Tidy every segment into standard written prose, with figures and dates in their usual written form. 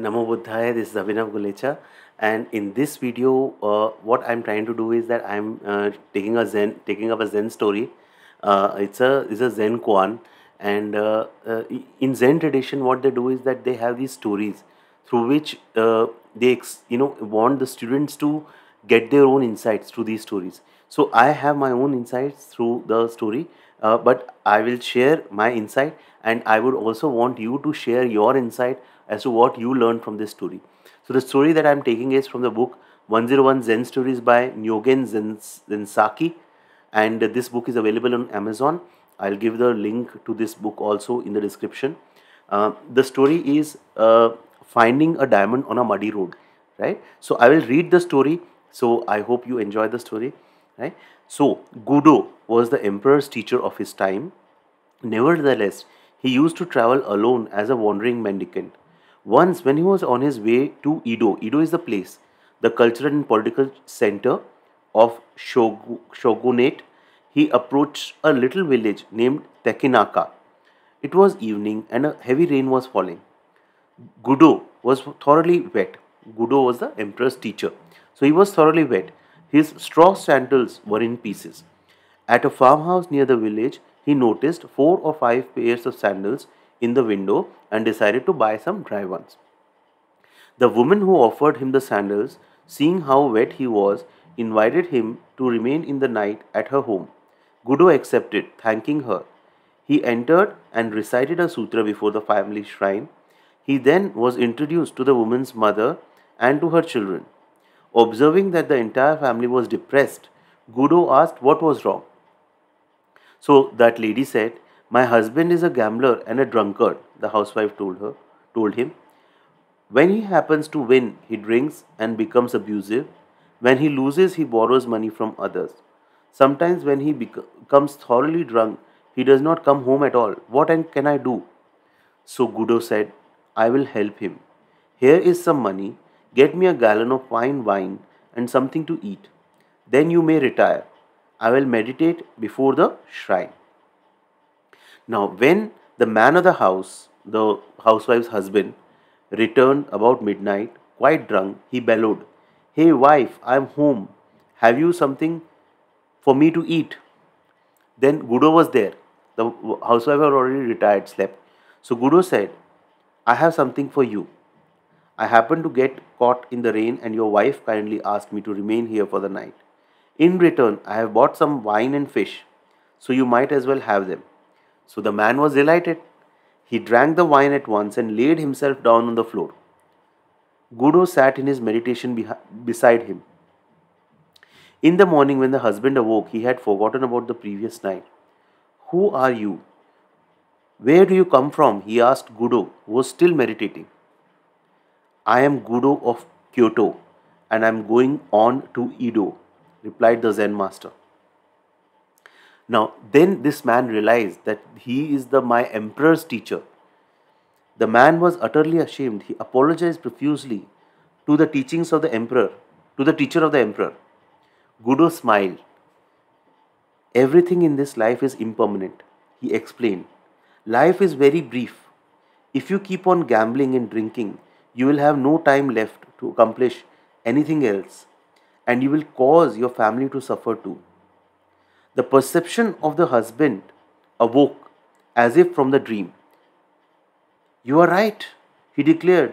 Namo Buddhaya, this is Abhinav Gulecha, and in this video what I'm trying to do is that I'm taking up a Zen story. It's a Zen koan, and in Zen tradition what they do is that they have these stories through which they want the students to get their own insights through these stories. So I have my own insights through the story, but I will share my insight, and I would also want you to share your insight as to what you learned from this story. So the story that I am taking is from the book 101 Zen Stories by Nyogen Zensaki, and this book is available on Amazon. I'll give the link to this book also in the description. The story is finding a diamond on a muddy road, right? So I will read the story, so I hope you enjoy the story, right? So Gudo was the emperor's teacher of his time. Nevertheless, he used to travel alone as a wandering mendicant. Once, when he was on his way to Edo — Edo is the place, the cultural and political center of shogunate — he approached a little village named Tekinaka. It was evening and a heavy rain was falling. Gudo was thoroughly wet. Gudo was the emperor's teacher, so he was thoroughly wet. His straw sandals were in pieces. At a farmhouse near the village, he noticed 4 or 5 pairs of sandals in the window and decided to buy some dry ones. The woman who offered him the sandals, seeing how wet he was, invited him to remain in the night at her home. Gudo accepted, thanking her. He entered and recited a sutra before the family shrine. He then was introduced to the woman's mother and to her children. Observing that the entire family was depressed, Gudo asked what was wrong. So that lady said, "My husband is a gambler and a drunkard," the housewife told him. "When he happens to win, he drinks and becomes abusive. When he loses, he borrows money from others. Sometimes when he becomes thoroughly drunk, he does not come home at all. What can I do?" So Gudo said, "I will help him. Here is some money. Get me a gallon of fine wine and something to eat. Then you may retire. I will meditate before the shrine." Now, when the man of the house, the housewife's husband, returned about midnight, quite drunk, he bellowed, "Hey wife, I am home. Have you something for me to eat?" Then Gudo was there. The housewife had already retired, slept. So Gudo said, "I have something for you. I happened to get caught in the rain, and your wife kindly asked me to remain here for the night. In return, I have bought some wine and fish, so you might as well have them." So the man was delighted. He drank the wine at once and laid himself down on the floor. Gudo sat in his meditation beside him. In the morning, when the husband awoke, he had forgotten about the previous night. "Who are you? Where do you come from?" he asked Gudo, who was still meditating. "I am Gudo of Kyoto, and I am going on to Edo," replied the Zen master. Now, then this man realized that he is my emperor's teacher. The man was utterly ashamed. He apologized profusely to the teachings of the emperor, to the teacher of the emperor. Gudo smiled. "Everything in this life is impermanent," he explained. "Life is very brief. If you keep on gambling and drinking, you will have no time left to accomplish anything else, and you will cause your family to suffer too." The perception of the husband awoke as if from the dream. "You are right," he declared.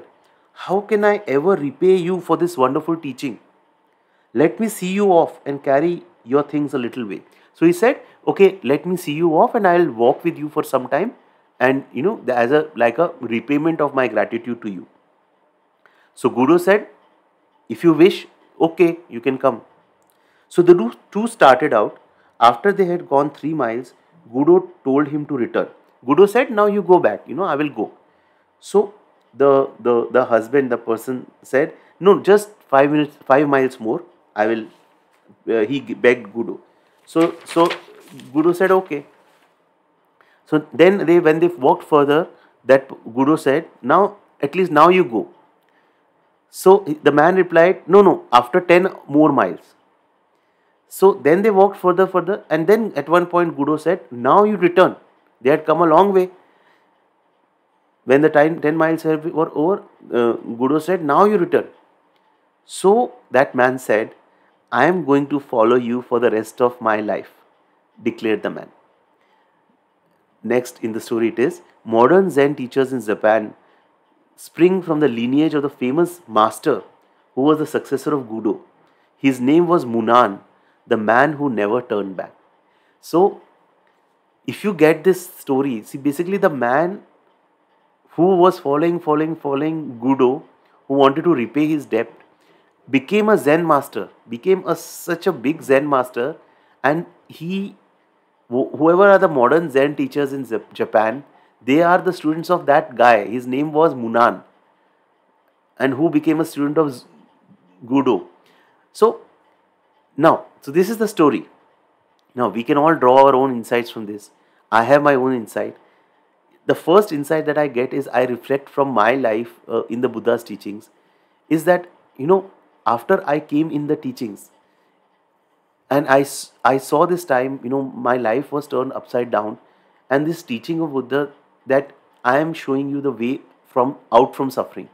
"How can I ever repay you for this wonderful teaching? Let me see you off and carry your things a little way." So he said, "Okay, let me see you off and I'll walk with you for some time, and as a repayment of my gratitude to you." So Gudo said, "If you wish, okay, you can come." So the two started out. After they had gone 3 miles, Gudo told him to return. Gudo said, "Now you go back, I will go." So the husband, the person, said, "No, just 5 miles more, I will." He begged Gudo. So Gudo said, "Okay." So then when they walked further, that Gudo said, "Now, at least now you go." So the man replied, No, after 10 more miles. So then they walked further, and then at one point Gudo said, "Now you return." They had come a long way. When the 10 miles were over, Gudo said, now you return. So that man said, I am going to follow you for the rest of my life, declared the man. Next in the story it is, modern Zen teachers in Japan spring from the lineage of the famous master who was the successor of Gudo. His name was Munan, the man who never turned back. So, if you get this story, see basically the man who was following Gudo, who wanted to repay his debt, became a Zen master, such a big Zen master, and whoever are the modern Zen teachers in Japan, they are the students of that guy. His name was Munan, and who became a student of Gudo. So, so this is the story. Now, we can all draw our own insights from this. I have my own insight. The first insight that I get is, I reflect from my life in the Buddha's teachings, is that, you know, after I came in the teachings and I saw this time, you know, my life was turned upside down, and this teaching of Buddha that I am showing you the way out from suffering.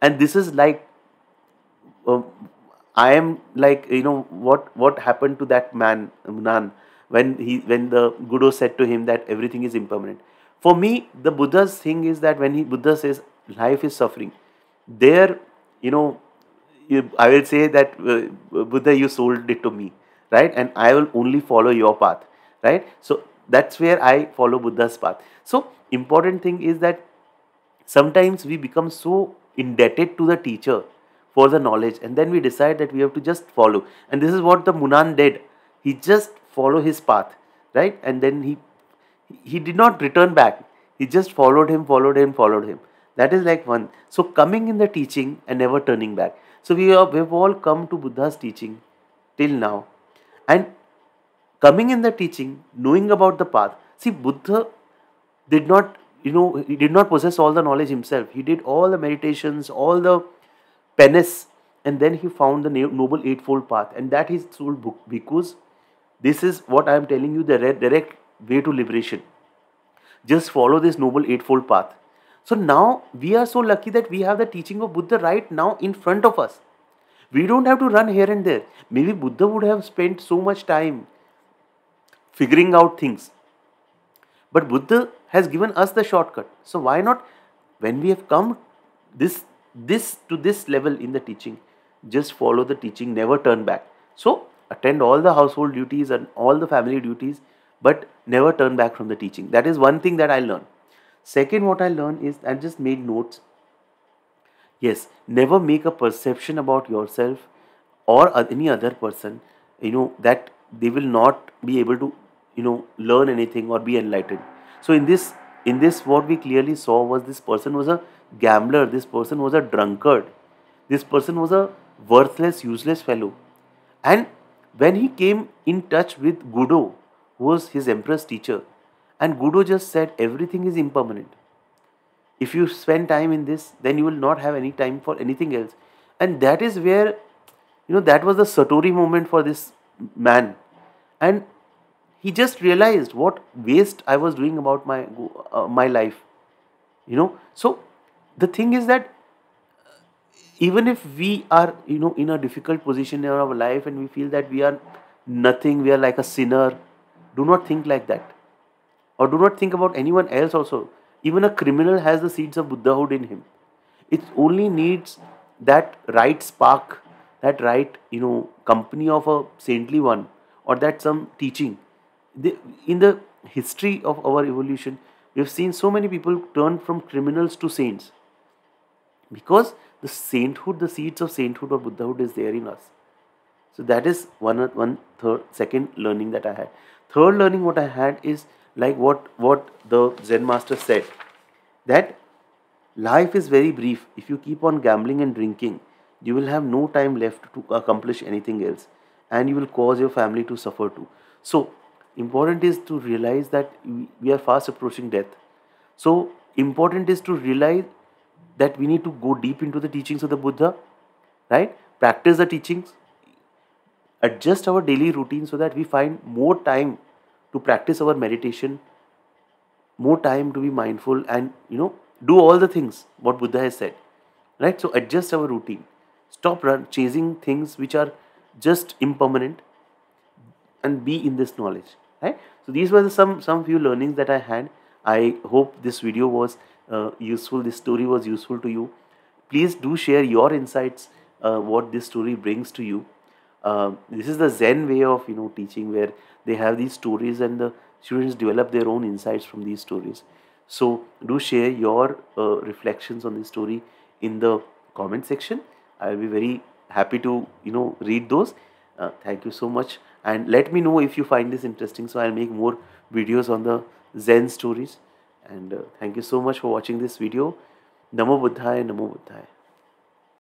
And this is like, I am like, you know, what happened to that man, Munan, when the Gudo said to him that everything is impermanent. For me, the Buddha's thing is that when Buddha says life is suffering, there, you know, I will say that Buddha, you sold it to me, right? And I will only follow your path, right? So that's where I follow Buddha's path. So important thing is that sometimes we become so indebted to the teacher for the knowledge, and then we decide that we have to just follow. And this is what the Munan did. He just followed his path, right? And then he did not return back. He just followed him. That is like one. So coming in the teaching and never turning back. So we have all come to Buddha's teaching till now. And coming in the teaching, knowing about the path. See, Buddha did not, you know, he did not possess all the knowledge himself. He did all the meditations, all the penance, and then he found the Noble Eightfold Path, and that he told bhikkhus, this is what I am telling you, the direct way to liberation. Just follow this Noble Eightfold Path. So now we are so lucky that we have the teaching of Buddha right now in front of us. We don't have to run here and there. Maybe Buddha would have spent so much time figuring out things, but Buddha has given us the shortcut. So why not, when we have come to this level in the teaching, just follow the teaching, never turn back. So attend all the household duties and all the family duties, but never turn back from the teaching. That is one thing that I learned. Second, what I learned is, I just made notes. Yes, never make a perception about yourself or any other person, you know, that they will not be able to, you know, learn anything or be enlightened. So in this what we clearly saw was, this person was a gambler, this person was a drunkard, this person was a worthless, useless fellow. And when he came in touch with Gudo, who was his empress teacher, and Gudo just said, everything is impermanent. If you spend time in this, then you will not have any time for anything else. And that is where, you know, that was the Satori moment for this man. And he just realized what waste I was doing about my my life, you know. So the thing is that even if we are, you know, in a difficult position in our life and we feel that we are nothing, we are like a sinner, do not think like that. Or do not think about anyone else also. Even a criminal has the seeds of Buddhahood in him. It only needs that right spark, that right, you know, company of a saintly one, or that some teaching. In the history of our evolution, we have seen so many people turn from criminals to saints, because the sainthood, the seeds of sainthood or Buddhahood is there in us. So that is second learning that I had. Third learning what I had is, like what the Zen master said, that life is very brief. If you keep on gambling and drinking, you will have no time left to accomplish anything else, and you will cause your family to suffer too. So important is to realize that we are fast approaching death. So important is to realize that we need to go deep into the teachings of the Buddha, right? Practice the teachings, adjust our daily routine so that we find more time to practice our meditation, more time to be mindful, and, you know, Do all the things what Buddha has said, right? So adjust our routine. Stop chasing things which are just impermanent and be in this knowledge, right? So these were some few learnings that I had. I hope this video was useful, this story was useful to you. Please do share your insights, what this story brings to you. This is the Zen way of teaching, where they have these stories and the students develop their own insights from these stories. So do share your reflections on this story in the comment section. I will be very happy to read those. Thank you so much, and let me know if you find this interesting, so I will make more videos on the Zen stories. And thank you so much for watching this video. Namo Buddhaya, Namo Buddhaya.